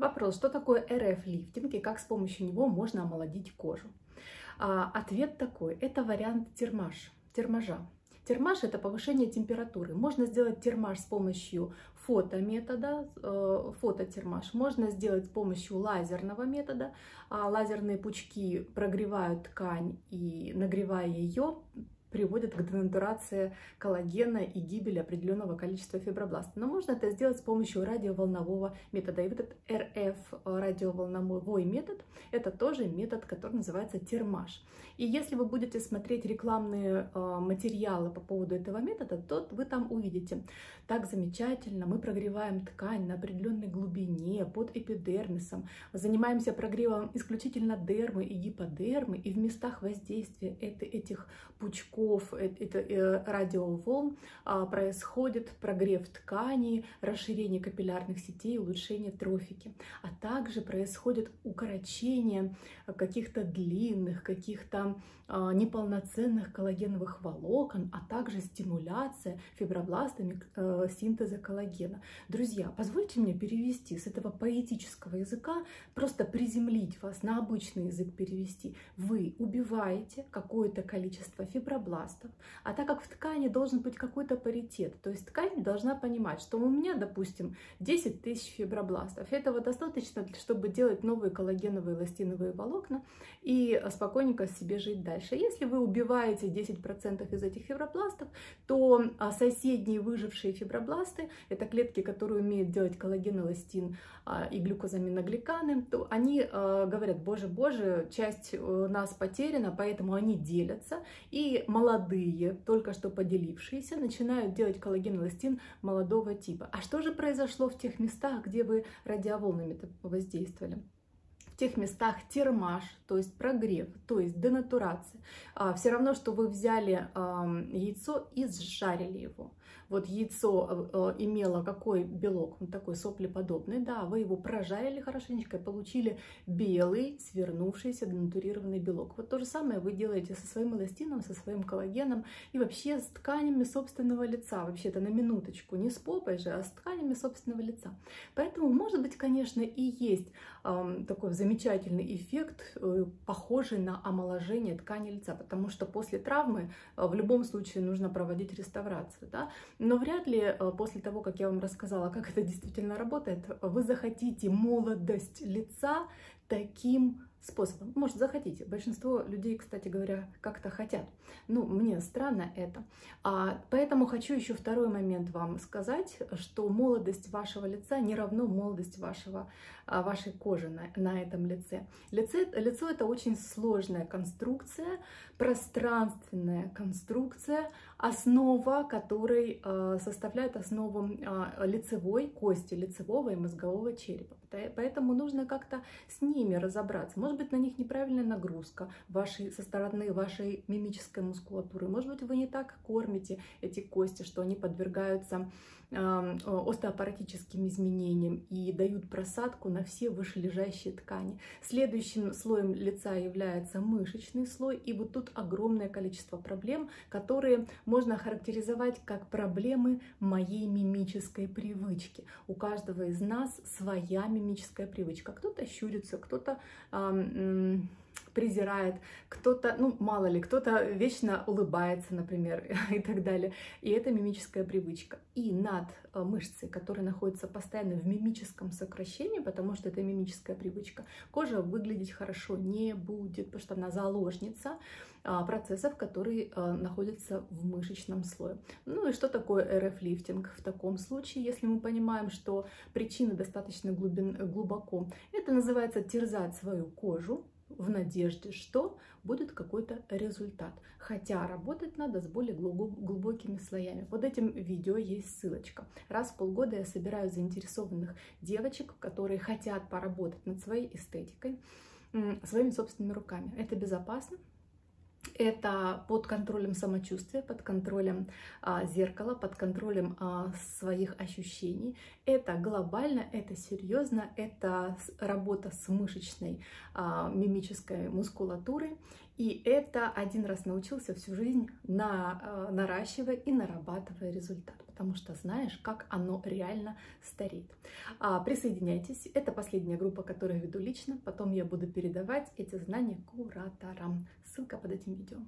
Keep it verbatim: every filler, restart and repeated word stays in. Вопрос, что такое эр эф-лифтинг и как с помощью него можно омолодить кожу? А, ответ такой, это вариант термаж, термажа. Термаж – это повышение температуры. Можно сделать термаж с помощью фотометода, фототермаж. Можно сделать с помощью лазерного метода. Лазерные пучки прогревают ткань и, нагревая ее, приводят к денатурации коллагена и гибели определенного количества фибробласта. Но можно это сделать с помощью радиоволнового метода. И вот этот эр эф, радиоволновой метод, это тоже метод, который называется термаж. И если вы будете смотреть рекламные материалы по поводу этого метода, то вы там увидите. Так замечательно, мы прогреваем ткань на определенной глубине, под эпидермисом, занимаемся прогревом исключительно дермы и гиподермы, и в местах воздействия этих пучков, радиоволн происходит прогрев тканей, расширение капиллярных сетей, улучшение трофики, а также происходит укорочение каких-то длинных, каких-то неполноценных коллагеновых волокон, а также стимуляция фибробластами синтеза коллагена. Друзья, позвольте мне перевести с этого поэтического языка, просто приземлить вас, на обычный язык перевести. Вы убиваете какое-то количество фибробластов, а так как в ткани должен быть какой-то паритет, то есть ткань должна понимать, что у меня, допустим, десять тысяч фибробластов. Этого достаточно, чтобы делать новые коллагеновые эластиновые волокна и спокойненько себе жить дальше. Если вы убиваете десять процентов из этих фибробластов, то соседние выжившие фибробласты, это клетки, которые умеют делать коллаген, эластин и глюкозаминогликаны, то они говорят: боже, боже, часть нас потеряна, поэтому они делятся, и молодые, только что поделившиеся, начинают делать коллаген, эластин молодого типа. А что же произошло в тех местах, где вы радиоволнами воздействовали? В тех местах термаж, то есть прогрев, то есть денатурация. А, все равно, что вы взяли а, яйцо и сжарили его. Вот яйцо а, имело какой белок? Вот такой соплеподобный, да, вы его прожарили хорошенечко и получили белый, свернувшийся, денатурированный белок. Вот то же самое вы делаете со своим эластином, со своим коллагеном и вообще с тканями собственного лица. Вообще-то на минуточку, не с попой же, а с тканями собственного лица. Поэтому, может быть, конечно, и есть а, такой взаимодействие, замечательный эффект, похожий на омоложение ткани лица, потому что после травмы в любом случае нужно проводить реставрацию, да? Но вряд ли после того, как я вам рассказала, как это действительно работает, вы захотите молодость лица таким способом. Может, захотите. Большинство людей, кстати говоря, как-то хотят. Ну, мне странно это. А, поэтому хочу еще второй момент вам сказать, что молодость вашего лица не равно молодость вашего, вашей кожи на, на этом лице. лице. Лицо – это очень сложная конструкция, пространственная конструкция, основа которой э, составляет основу э, лицевой кости, лицевого и мозгового черепа. Поэтому нужно как-то с ними разобраться. Может быть, на них неправильная нагрузка вашей, со стороны вашей мимической мускулатуры. Может быть, вы не так кормите эти кости, что они подвергаются э, остеопаратическим изменениям и дают просадку на все вышележащие ткани. Следующим слоем лица является мышечный слой. И вот тут огромное количество проблем, которые можно характеризовать как проблемы моей мимической привычки. У каждого из нас своя мимическая привычка. Кто-то щурится, кто-то эм, презирает, кто-то, ну мало ли, кто-то вечно улыбается, например, и так далее. И это мимическая привычка. И над мышцей, которая находится постоянно в мимическом сокращении, потому что это мимическая привычка, кожа выглядеть хорошо не будет, потому что она заложница процессов, которые находятся в мышечном слое. Ну и что такое эр эф-лифтинг в таком случае, если мы понимаем, что причина достаточно глубин, глубоко? Это называется терзать свою кожу в надежде, что будет какой-то результат. Хотя работать надо с более глубокими слоями. Под этим видео есть ссылочка. Раз в полгода я собираю заинтересованных девочек, которые хотят поработать над своей эстетикой своими собственными руками. Это безопасно. это под контролем самочувствия, под контролем а, зеркала, под контролем а, своих ощущений. Это глобально, это серьезно, это работа с мышечной а, мимической мускулатурой. И это один раз научился, всю жизнь на, э, наращивая и нарабатывая результат, потому что знаешь, как оно реально стареет. А, присоединяйтесь, это последняя группа, которую я веду лично, потом я буду передавать эти знания кураторам. Ссылка под этим видео.